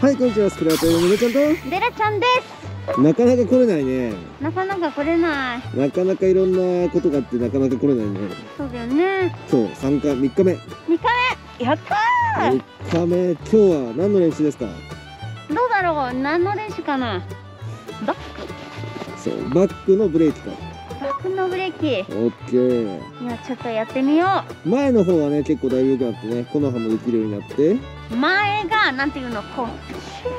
はい、こんにちは、スクラというムロちゃんとデラちゃんです。なかなか来れないね。なかなか来れない。なかなかいろんなことがあってなかなか来れないね。そうだよね。そう、3日目、3日目、2日目、やったー3日目。今日は何の練習ですか？どうだろう、何の練習かな。バック。そう、バックのブレーキか。バックのブレーキ、オッケー。いや、ちょっとやってみよう。前の方はね、結構だいぶ良くなってね、コノハもできるようになって、前がなんていうの、こうシュ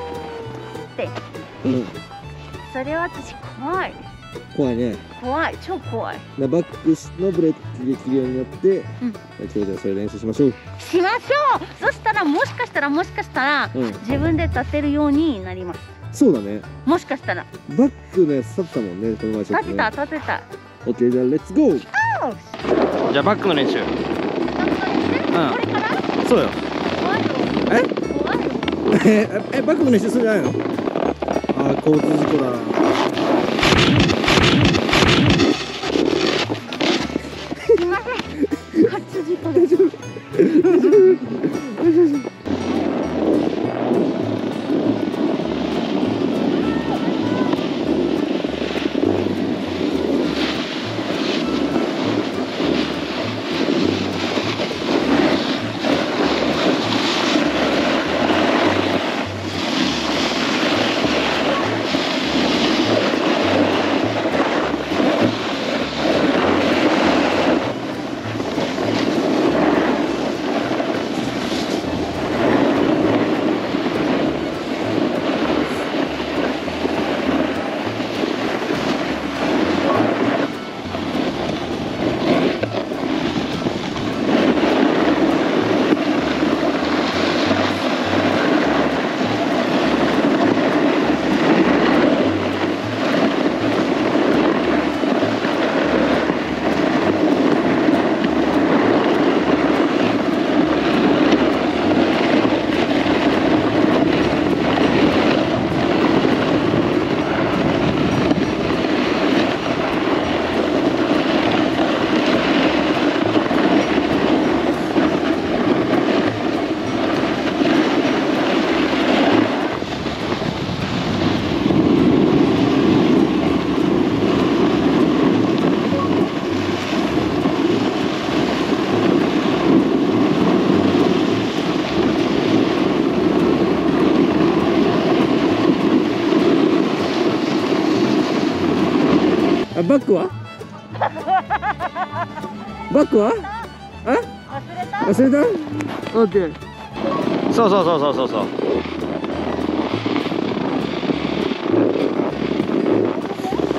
ーって、うん、それは私怖い。怖いね。怖い、超怖い。バックのブレーキできるようになって、うん、今日はそれ練習しましょう。しましょう。そしたらもしかしたら、うん、自分で立てるようになります。そうだね。もしかしたら。バックね、立てたもんね、この前ちょっとね。立てた。オッケー、じゃあレッツゴー。じゃあバックの練習。これから？そうよ。え、バックの練習するんじゃないの？ああ、交通事故だな。すいません。交通事故です。バックは？忘れた？オッケー。そう。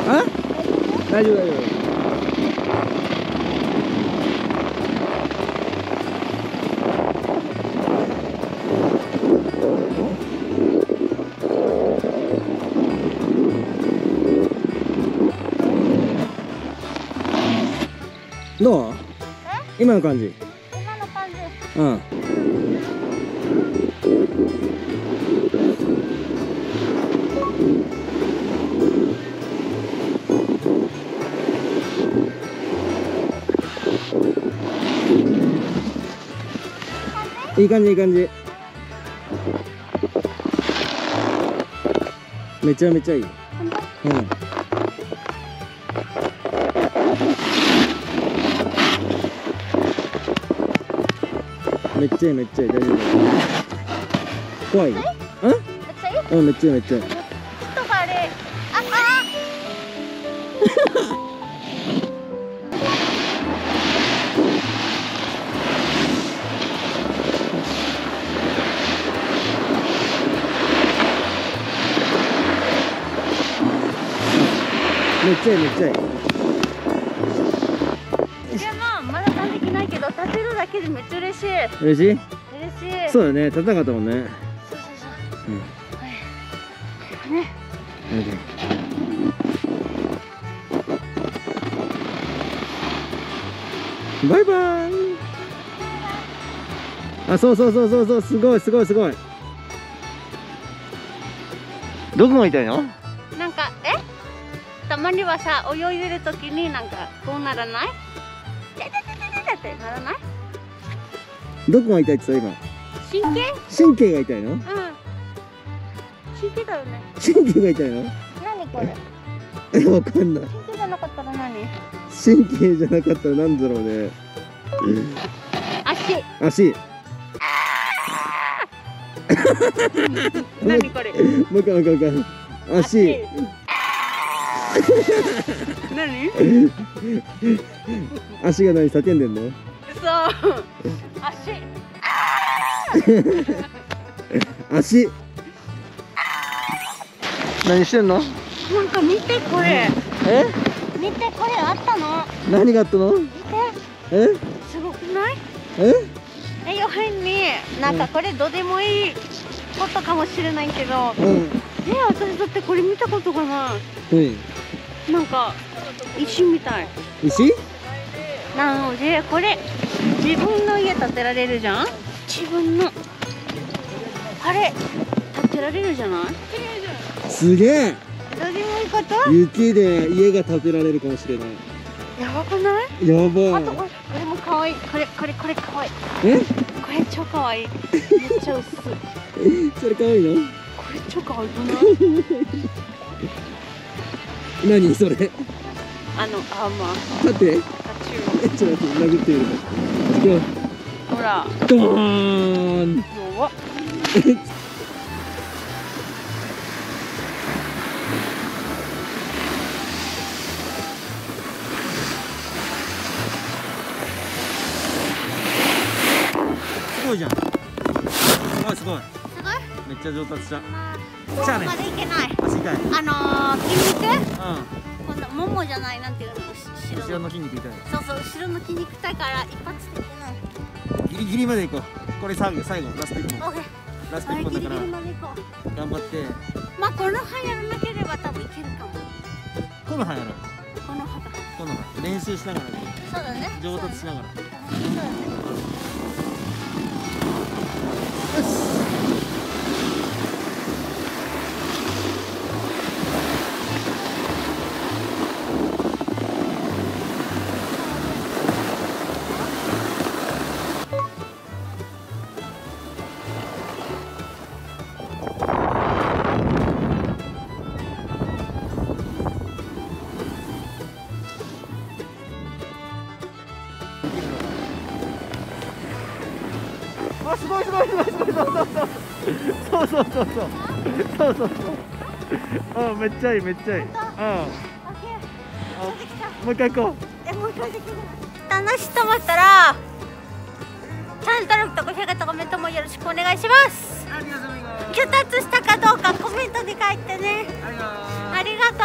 あ？大丈夫。どう？今の感じ。うん。いい感じ。めちゃめちゃいい。うん。めっちゃいい、大丈夫。怖い？うん？めっちゃいい。ちょっとあれ、めっちゃいい。立てるだけでめっちゃ嬉しい。嬉しい。そうだね、立たなかったもんね。そう。ね。バイバイ。あ、そう、すごい。どこが痛いの？なんかたまにはさ、泳いでるときになんかこうならない？ならない？どこが痛いって言った今？神経が痛いの？うん。引いてたよね。神経が痛いの？何これ？え、わかんない。神経じゃなかったら何？神経じゃなかったらなんだろうね。足。何これ？もう一回。足。何？足が何叫んでんの？そう。足。何してんの？なんか見てこれ。え？見てこれあったの？何があったの？見て。え？すごくない？え？要するになんかこれどうでもいいことかもしれないけど、私だってこれ見たことがない。なんか石みたい。石？なのでこれ自分の家建てられるじゃん？自分のあれ建てられるじゃない？すげえ。どうでもいいこと？雪で家が建てられるかもしれない。やばくない？やばい。あとこれも可愛い。これ可愛い。え？これ超可愛い。めっちゃ薄い。それ可愛いの？これ超可愛くない？何それ？アーマー。盾？ちょっと殴ってみる。ほら。ドーン。弱っ。すごいじゃん。すごい。めっちゃ上達した。じゃあね。まだいけない。足痛い。筋肉？うん。今度ももじゃないなんていうの。後ろの筋肉痛い。そう後ろの筋肉痛いから一発でいけない。ギリギリまで行こう。これ最後ラスト1本。ラスト1本だから。ギリギリまで行こう。頑張って。まあこの歯やらなければ多分いけるかも。この歯やろう。この歯。練習しながらね。そうだね。上達しながら。そうだね。そうそう。うん、めっちゃいい。もう一回行こう。楽しいと思ったらチャンネル登録と高評価とコメントもよろしくお願いします。拒絶したかどうかコメントで書いてね。ありがとう。